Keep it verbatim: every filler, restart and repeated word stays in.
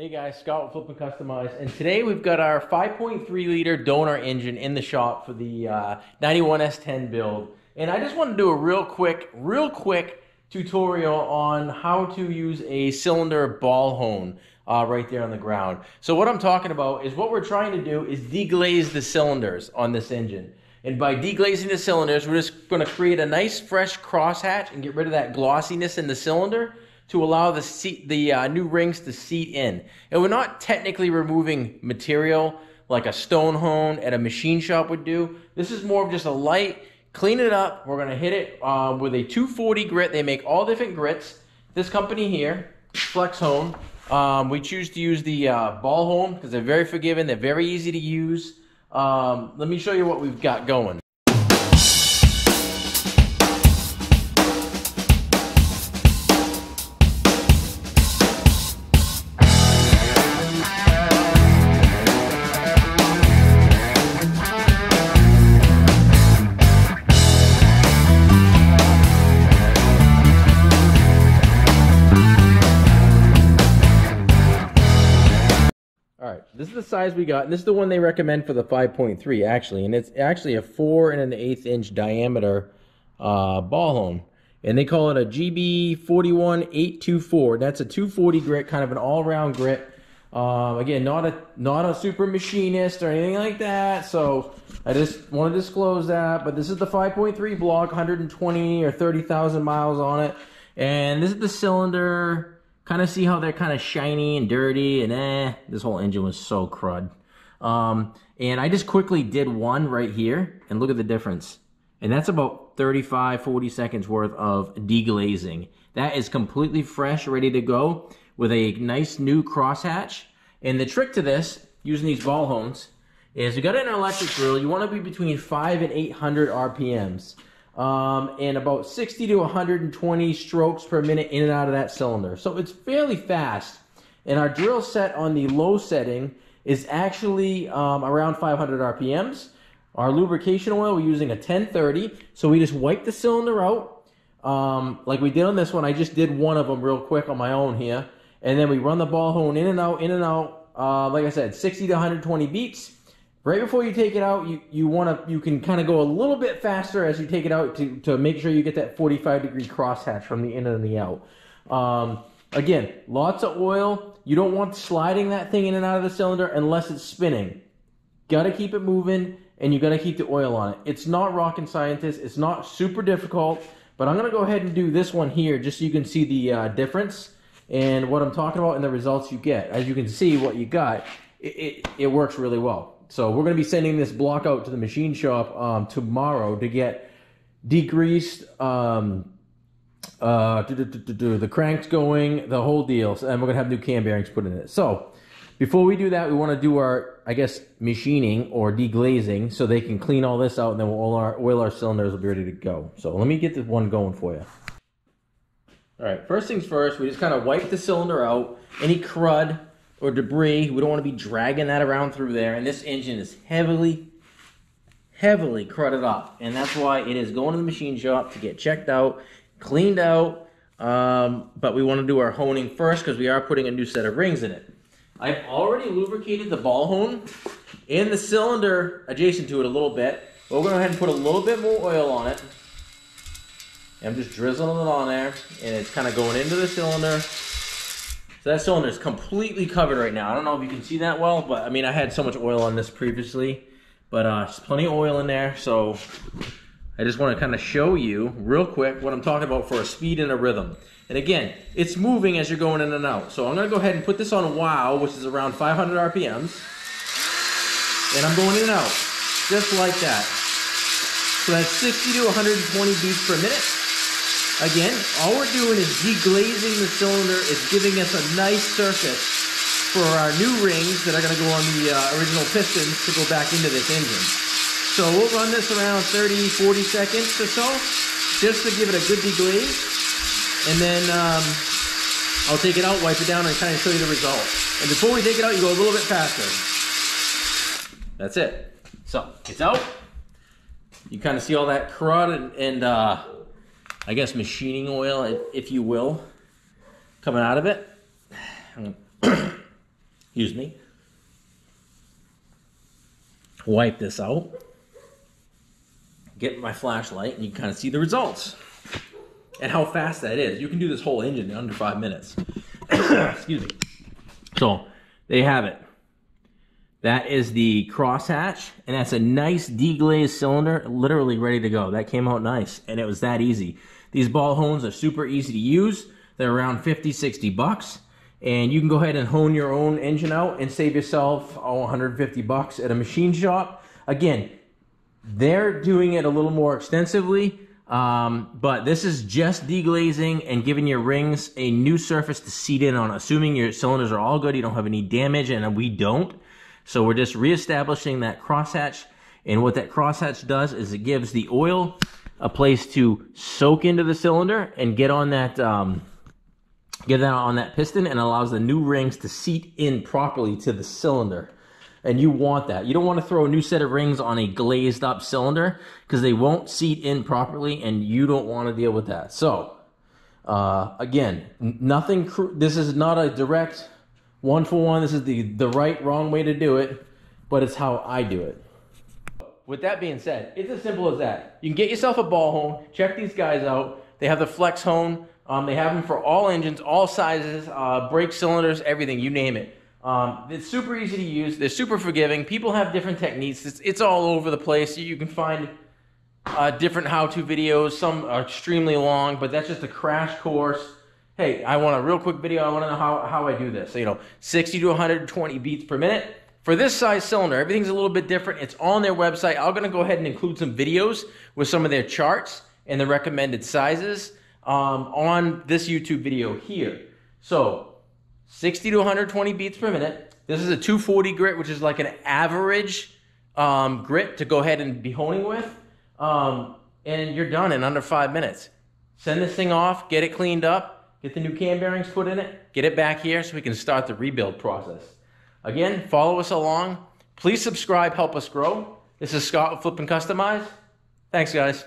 Hey guys, Scott with Flippin Customized, and today we've got our five point three liter donor engine in the shop for the uh, ninety-one S ten build. And I just want to do a real quick, real quick tutorial on how to use a cylinder ball hone uh, right there on the ground. So what I'm talking about is what we're trying to do is deglaze the cylinders on this engine. And by deglazing the cylinders, we're just going to create a nice fresh crosshatch and get rid of that glossiness in the cylinder to allow the seat, the uh, new rings to seat in. And we're not technically removing material like a stone hone at a machine shop would do. This is more of just a light, clean it up. We're gonna hit it uh, with a two forty grit. They make all different grits. This company here, Flex-Hone, um, we choose to use the uh, Ball Hone because they're very forgiving, they're very easy to use. Um, let me show you what we've got going. This is the size we got, and this is the one they recommend for the five point three actually, and it's actually a four and an eighth inch diameter uh, ball hone, and they call it a G B four one eight two four. That's a two forty grit, kind of an all-round grit. Um, again, not a not a super machinist or anything like that, so I just want to disclose that. But this is the five point three block, one hundred twenty or thirty thousand miles on it, and this is the cylinder. Kind of see how they're kind of shiny and dirty and eh, this whole engine was so crud. Um, and I just quickly did one right here and look at the difference. And that's about thirty-five, forty seconds worth of deglazing. That is completely fresh, ready to go with a nice new crosshatch. And the trick to this, using these ball hones, is you got an electric drill, you want to be between five and eight hundred R P Ms. Um, and about sixty to one hundred twenty strokes per minute in and out of that cylinder. So it's fairly fast. And our drill set on the low setting is actually um, around five hundred R P Ms. Our lubrication oil, we're using a ten thirty. So we just wipe the cylinder out um, like we did on this one. I just did one of them real quick on my own here. And then we run the ball hone in and out, in and out. Uh, like I said, sixty to one hundred twenty beats. Right before you take it out, you, you want to you can kind of go a little bit faster as you take it out to, to make sure you get that forty-five degree crosshatch from the in and the out. Um, again, lots of oil. You don't want sliding that thing in and out of the cylinder unless it's spinning. Got to keep it moving, and you got to keep the oil on it. It's not rocket scientist. It's not super difficult, but I'm going to go ahead and do this one here just so you can see the uh, difference and what I'm talking about and the results you get. As you can see what you got, it, it, it works really well. So we're going to be sending this block out to the machine shop um, tomorrow to get degreased, um, uh, do, do, do, do, the cranks going, the whole deal, so, and we're going to have new cam bearings put in it. So before we do that, we want to do our, I guess, machining or deglazing so they can clean all this out, and then we'll oil our, oil our cylinders will be ready to go. So let me get this one going for you. All right, first things first, we just kind of wipe the cylinder out, any crud or debris. We don't want to be dragging that around through there, and this engine is heavily, heavily crudded up, and that's why it is going to the machine shop to get checked out, cleaned out, um, but we want to do our honing first because we are putting a new set of rings in it. I've already lubricated the ball hone and the cylinder adjacent to it a little bit, but we're going to go ahead and put a little bit more oil on it, and I'm just drizzling it on there, and it's kind of going into the cylinder. So that cylinder is completely covered right now. I don't know if you can see that well, but I mean, I had so much oil on this previously, but uh, there's plenty of oil in there. So I just want to kind of show you real quick what I'm talking about for a speed and a rhythm. And again, it's moving as you're going in and out. So I'm going to go ahead and put this on wow, which is around five hundred R P Ms. And I'm going in and out, just like that. So that's sixty to one hundred twenty beats per minute. Again, all we're doing is deglazing the cylinder. It's giving us a nice surface for our new rings that are going to go on the uh, original pistons to go back into this engine. So we'll run this around thirty, forty seconds or so, just to give it a good deglaze. And then um, I'll take it out, wipe it down, and kind of show you the result. And before we take it out, you go a little bit faster. That's it. So it's out. You kind of see all that crud and... and uh, I guess machining oil, if you will, coming out of it. Excuse me. Wipe this out. Get my flashlight, and you can kind of see the results and how fast that is. You can do this whole engine in under five minutes. Excuse me. So there you have it. That is the crosshatch, and that's a nice deglazed cylinder, literally ready to go. That came out nice, and it was that easy. These ball hones are super easy to use. They're around fifty, sixty bucks, and you can go ahead and hone your own engine out and save yourself oh, a hundred fifty bucks at a machine shop. Again, they're doing it a little more extensively, um, but this is just deglazing and giving your rings a new surface to seat in on, assuming your cylinders are all good, you don't have any damage, and we don't. So we're just reestablishing that crosshatch, and what that crosshatch does is it gives the oil a place to soak into the cylinder and get on that, um, get that on that piston, and allows the new rings to seat in properly to the cylinder. And you want that. You don't want to throw a new set of rings on a glazed up cylinder because they won't seat in properly, and you don't want to deal with that. So uh, again, nothing. Cr this is not a direct one for one. This is the, the right, wrong way to do it, but it's how I do it. With that being said, it's as simple as that. You can get yourself a ball hone. Check these guys out. They have the Flex-Hone. Um, they have them for all engines, all sizes, uh, brake cylinders, everything, you name it. Um, it's super easy to use. They're super forgiving. People have different techniques. It's, it's all over the place. You can find uh, different how-to videos. Some are extremely long, but that's just a crash course. Hey, I want a real quick video. I want to know how, how I do this. So, you know, sixty to a hundred twenty beats per minute. For this size cylinder, everything's a little bit different. It's on their website. I'm going to go ahead and include some videos with some of their charts and the recommended sizes um, on this YouTube video here. So, sixty to a hundred twenty beats per minute. This is a two forty grit, which is like an average um, grit to go ahead and be honing with. Um, and you're done in under five minutes. Send this thing off, get it cleaned up. Get the new cam bearings put in it, get it back here so we can start the rebuild process. Again, follow us along. Please subscribe, help us grow. This is Scott with Flippin Customized. Thanks, guys.